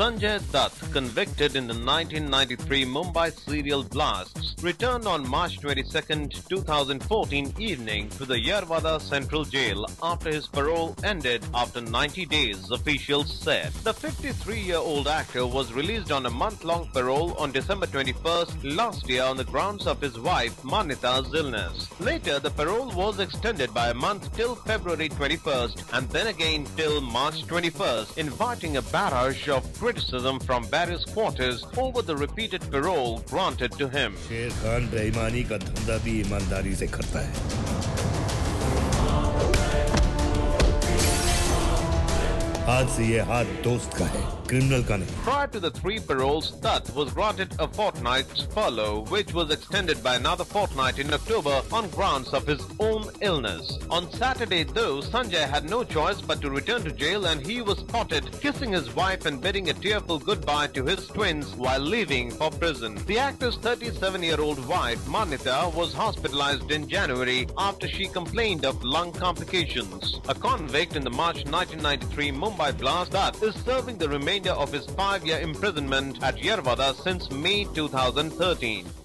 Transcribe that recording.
Sanjay Dutt, convicted in the 1993 Mumbai serial blasts, returned on March 22, 2014 evening to the Yerawada Central Jail after his parole ended after 90 days, officials said. The 53-year-old actor was released on a month-long parole on December 21 last year on the grounds of his wife Maanyata's illness. Later, the parole was extended by a month till February 21 and then again till March 21, inviting a barrage of criticism from various quarters over the repeated parole granted to him. शेर खान बेईमानी का धंधा भी ईमानदारी से करता है। आज से ये हाथ दोस्त का है, criminal का नहीं। Prior to the three paroles, Dutt was granted a fortnight's furlough, which was extended by another fortnight in October on grounds of his own illness. On Saturday, though, Sanjay had no choice but to return to jail, and he was spotted kissing his wife and bidding a tearful goodbye to his twins while leaving for prison. The actor's 37-year-old wife, Maanyata, was hospitalized in January after she complained of lung complications. A convict in the March 1993 Mumbai blast, Dutt is serving the remainder of his 5-year imprisonment at Yerawada since May 2013.